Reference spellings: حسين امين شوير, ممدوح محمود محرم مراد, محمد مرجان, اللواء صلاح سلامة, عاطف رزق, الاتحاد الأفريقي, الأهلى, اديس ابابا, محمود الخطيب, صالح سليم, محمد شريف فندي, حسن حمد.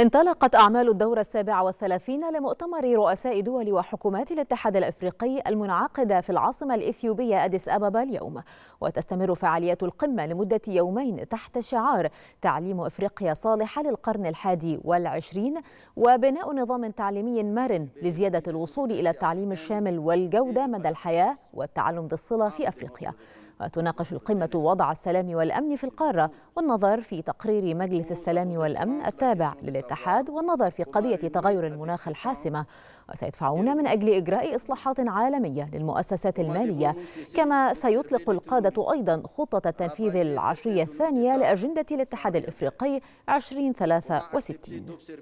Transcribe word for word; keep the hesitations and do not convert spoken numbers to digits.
انطلقت أعمال الدورة السابعة والثلاثين لمؤتمر رؤساء دول وحكومات الاتحاد الأفريقي المنعقدة في العاصمة الإثيوبية اديس ابابا اليوم، وتستمر فعاليات القمة لمدة يومين تحت شعار تعليم أفريقيا صالحة للقرن الحادي والعشرين وبناء نظام تعليمي مرن لزيادة الوصول إلى التعليم الشامل والجودة مدى الحياة والتعلم ذي الصلة في أفريقيا. وتناقش القمة وضع السلام والأمن في القارة والنظر في تقرير مجلس السلام والأمن التابع للاتحاد والنظر في قضية تغير المناخ الحاسمة، وسيدفعون من أجل إجراء إصلاحات عالمية للمؤسسات المالية. كما سيطلق القادة أيضا خطة التنفيذ العشرية الثانية لأجندة الاتحاد الأفريقي عشرين ثلاثة وستين.